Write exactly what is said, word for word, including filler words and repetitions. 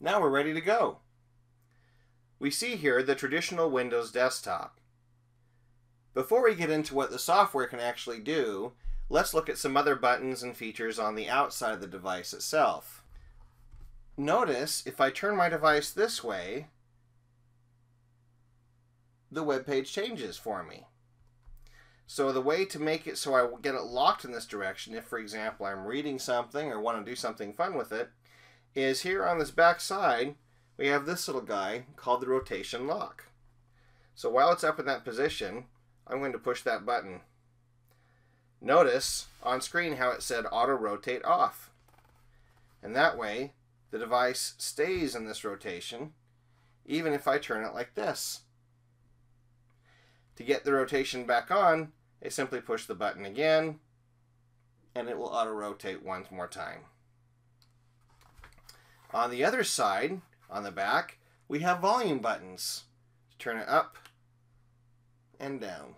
Now we're ready to go. We see here the traditional Windows desktop. Before we get into what the software can actually do, let's look at some other buttons and features on the outside of the device itself. Notice if I turn my device this way, the web page changes for me. So the way to make it so I get it locked in this direction, if for example I'm reading something or want to do something fun with it, is here on this back side we have this little guy called the rotation lock. So while it's up in that position, I'm going to push that button. Notice on screen how it said auto rotate off. And that way the device stays in this rotation even if I turn it like this. To get the rotation back on, I simply push the button again and it will auto rotate once more time. On the other side, on the back, we have volume buttons to turn it up and down.